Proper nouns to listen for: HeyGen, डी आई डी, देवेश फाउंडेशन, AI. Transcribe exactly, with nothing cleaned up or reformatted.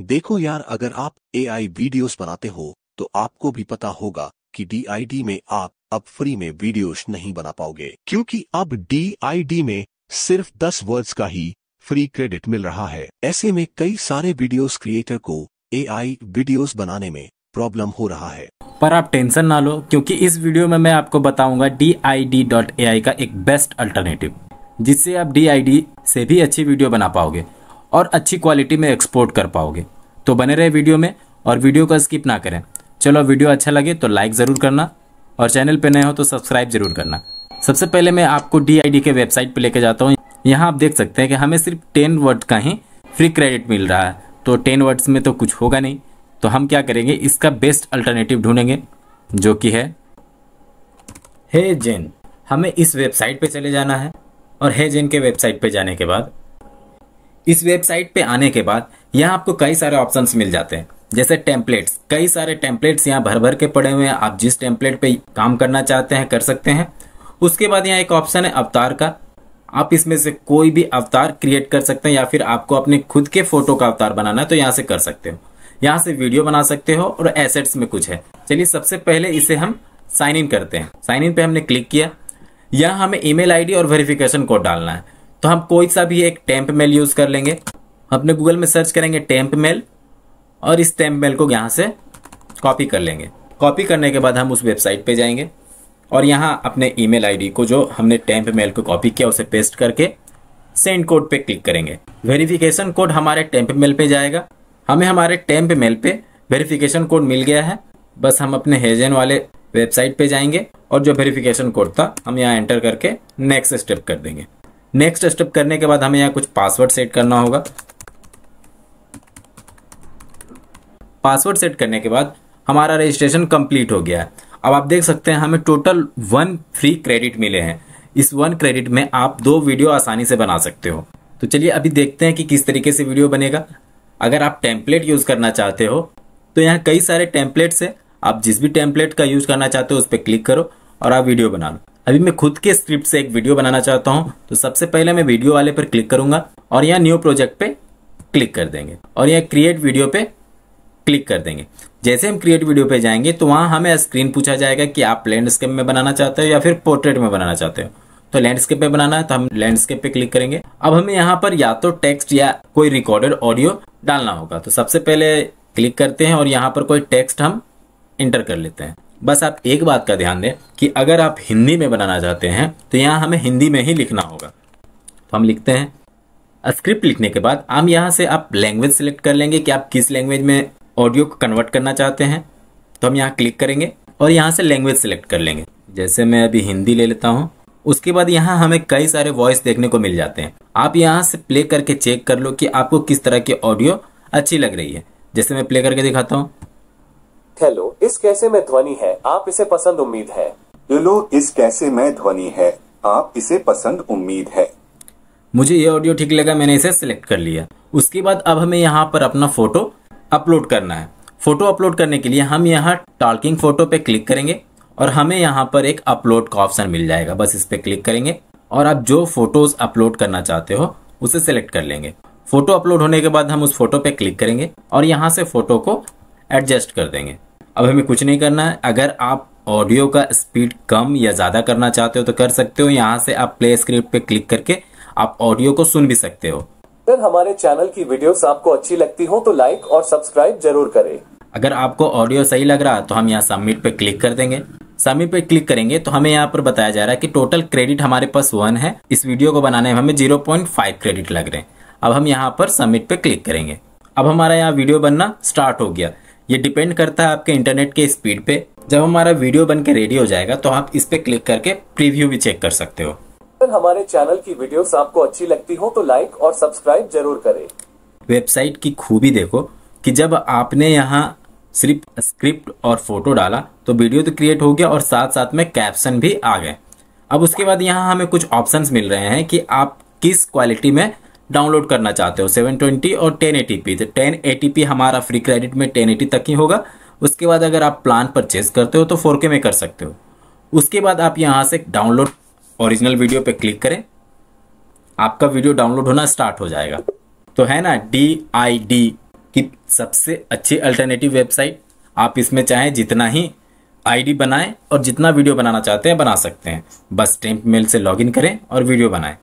देखो यार, अगर आप एआई वीडियोस बनाते हो तो आपको भी पता होगा कि डीआईडी में आप अब फ्री में वीडियोस नहीं बना पाओगे, क्योंकि अब डीआईडी में सिर्फ दस वर्ड्स का ही फ्री क्रेडिट मिल रहा है। ऐसे में कई सारे वीडियोस क्रिएटर को एआई वीडियोस बनाने में प्रॉब्लम हो रहा है। पर आप टेंशन ना लो, क्योंकि इस वीडियो में मैं आपको बताऊंगा डी आई डी dot A I का एक बेस्ट अल्टरनेटिव, जिससे आप डी आई डी से भी अच्छी वीडियो बना पाओगे और अच्छी क्वालिटी में एक्सपोर्ट कर पाओगे। तो बने रहे वीडियो में और वीडियो का स्किप ना करें। चलो, वीडियो अच्छा लगे तो लाइक ज़रूर करना और चैनल पे नए हो तो सब्सक्राइब जरूर करना। सबसे पहले मैं आपको डी आई डी के वेबसाइट पे लेके जाता हूँ। यहाँ आप देख सकते हैं कि हमें सिर्फ टेन वर्ड का ही फ्री क्रेडिट मिल रहा है, तो टेन वर्ड्स में तो कुछ होगा नहीं। तो हम क्या करेंगे, इसका बेस्ट अल्टरनेटिव ढूंढेंगे, जो कि है HeyGen। हमें इस वेबसाइट पे चले जाना है और HeyGen के वेबसाइट पे जाने के बाद, इस वेबसाइट पे आने के बाद यहाँ आपको कई सारे ऑप्शंस मिल जाते हैं, जैसे टेम्पलेट्स। कई सारे टेम्पलेट्स यहाँ भर भर के पड़े हुए हैं। आप जिस टेम्पलेट पे काम करना चाहते हैं कर सकते हैं। उसके बाद यहाँ एक ऑप्शन है अवतार का। आप इसमें से कोई भी अवतार क्रिएट कर सकते हैं, या फिर आपको अपने खुद के फोटो का अवतार बनाना है तो यहाँ से कर सकते हो, यहाँ से वीडियो बना सकते हो। और एसेट्स में कुछ है। चलिए, सबसे पहले इसे हम साइन इन करते हैं। साइन इन पे हमने क्लिक किया। यहाँ हमें ईमेल आईडी और वेरिफिकेशन कोड डालना है, तो हम कोई सा भी एक टेम्प मेल यूज कर लेंगे। अपने गूगल में सर्च करेंगे टेम्प मेल और इस टेम्प मेल को यहाँ से कॉपी कर लेंगे। कॉपी करने के बाद हम उस वेबसाइट पे जाएंगे और यहाँ अपने ईमेल आईडी को, जो हमने टेम्प मेल को कॉपी किया, उसे पेस्ट करके सेंड कोड पे क्लिक करेंगे। वेरिफिकेशन कोड हमारे टेम्प मेल पे जाएगा। हमें हमारे टेम्प मेल पे वेरिफिकेशन कोड मिल गया है। बस हम अपने HeyGen वाले वेबसाइट पे जाएंगे और जो वेरिफिकेशन कोड था हम यहाँ एंटर करके नेक्स्ट स्टेप कर देंगे। नेक्स्ट स्टेप करने के बाद हमें यहाँ कुछ पासवर्ड सेट करना होगा। पासवर्ड सेट करने के बाद हमारा रजिस्ट्रेशन कंप्लीट हो गया है। अब आप देख सकते हैं हमें टोटल वन फ्री क्रेडिट मिले हैं। इस वन क्रेडिट में आप दो वीडियो आसानी से बना सकते हो। तो चलिए अभी देखते हैं कि किस तरीके से वीडियो बनेगा। अगर आप टेम्पलेट यूज़ करना चाहते हो तो यहाँ कई सारे टेम्पलेट्स हैं। आप जिस भी टेम्पलेट का यूज़ करना चाहते हो उस पर क्लिक करो और आप वीडियो बना लो। अभी मैं खुद के स्क्रिप्ट से एक वीडियो बनाना चाहता हूँ, तो सबसे पहले मैं वीडियो वाले पर क्लिक करूँगा और यहाँ न्यू प्रोजेक्ट पे क्लिक कर देंगे और यहाँ क्रिएट वीडियो पे क्लिक कर देंगे। जैसे हम क्रिएट वीडियो पे जाएंगे तो वहाँ हमें स्क्रीन पूछा जाएगा कि आप लैंडस्केप में बनाना चाहते हो या फिर पोर्ट्रेट में बनाना चाहते हो। तो लैंडस्केप पे बनाना है तो हम लैंडस्केप पे क्लिक करेंगे। अब हमें यहाँ पर या तो टेक्स्ट या कोई रिकॉर्डेड ऑडियो डालना होगा। तो सबसे पहले क्लिक करते हैं और यहाँ पर कोई टेक्स्ट हम इंटर कर लेते हैं। बस आप एक बात का ध्यान दें कि अगर आप हिंदी में बनाना चाहते हैं तो यहाँ हमें हिंदी में ही लिखना होगा। तो हम लिखते हैं। स्क्रिप्ट लिखने के बाद हम यहाँ से आप लैंग्वेज सेलेक्ट कर लेंगे कि आप किस लैंग्वेज में ऑडियो को कन्वर्ट करना चाहते हैं। तो हम यहाँ क्लिक करेंगे और यहाँ से लैंग्वेज सेलेक्ट कर लेंगे। जैसे मैं अभी हिंदी ले लेता हूँ। उसके बाद यहाँ हमें कई सारे वॉइस देखने को मिल जाते हैं। आप यहाँ से प्ले करके चेक कर लो कि आपको किस तरह की ऑडियो अच्छी लग रही है। जैसे मैं प्ले करके दिखाता हूँ। हेलो, इस कैसे में ध्वनि है, आप इसे पसंद उम्मीद है। हेलो, इस कैसे में ध्वनि है, आप इसे पसंद उम्मीद है। मुझे ये ऑडियो ठीक लगा, मैंने इसे सिलेक्ट कर लिया। उसके बाद अब हमें यहाँ पर अपना फोटो अपलोड करना है। फोटो अपलोड करने के लिए हम यहाँ टॉकिंग फोटो पे क्लिक करेंगे और हमें यहाँ पर एक अपलोड का ऑप्शन मिल जाएगा। बस इस पे क्लिक करेंगे और आप जो फोटोज अपलोड करना चाहते हो उसे सिलेक्ट कर लेंगे। फोटो अपलोड होने के बाद हम उस फोटो पे क्लिक करेंगे और यहाँ से फोटो को एडजस्ट कर देंगे। अब हमें कुछ नहीं करना है। अगर आप ऑडियो का स्पीड कम या ज़्यादा करना चाहते हो तो कर सकते हो। यहाँ से आप प्ले स्क्रिप्ट पे क्लिक करके आप ऑडियो को सुन भी सकते हो। अगर हमारे चैनल की वीडियोस आपको अच्छी लगती हो तो लाइक और सब्सक्राइब जरूर करें। अगर आपको ऑडियो सही लग रहा है तो हम यहाँ सबमिट पे क्लिक कर देंगे। सबमिट पे क्लिक करेंगे तो हमें यहाँ पर बताया जा रहा है कि टोटल क्रेडिट हमारे पास वन है। इस वीडियो को बनाने में हमें जीरो पॉइंट फाइव क्रेडिट लग रहे हैं। अब हम यहाँ पर सबमिट पे क्लिक करेंगे। अब हमारा यहाँ वीडियो बनना स्टार्ट हो गया। ये डिपेंड करता है आपके इंटरनेट के स्पीड पे। जब हमारा वीडियो बन के रेडी हो जाएगा तो आप इस पे क्लिक करके प्रीव्यू भी चेक कर सकते हो। अगर हमारे चैनल की वीडियोस आपको अच्छी लगती हो तो लाइक और सब्सक्राइब जरूर करें। वेबसाइट की खूबी देखो कि जब आपने यहाँ सिर्फ स्क्रिप्ट और फोटो डाला तो वीडियो तो क्रिएट हो गया और साथ साथ में कैप्शन भी आ गए। अब उसके बाद यहाँ हमें कुछ ऑप्शंस मिल रहे हैं कि आप किस क्वालिटी में डाउनलोड करना चाहते हो, सेवन ट्वेंटी और टेन एटी पी। तो टेन एटी पी हमारा फ्री क्रेडिट में टेन एटी तक ही होगा। उसके बाद अगर आप प्लान परचेज करते हो तो फोर के में कर सकते हो। उसके बाद आप यहाँ से डाउनलोड ओरिजिनल वीडियो पे क्लिक करें। आपका वीडियो डाउनलोड होना स्टार्ट हो जाएगा। तो है ना, डी आई डी कि सबसे अच्छी अल्टरनेटिव वेबसाइट। आप इसमें चाहें जितना ही आईडी बनाएं और जितना वीडियो बनाना चाहते हैं बना सकते हैं। बस टेम्पमेल से लॉगिन करें और वीडियो बनाएं।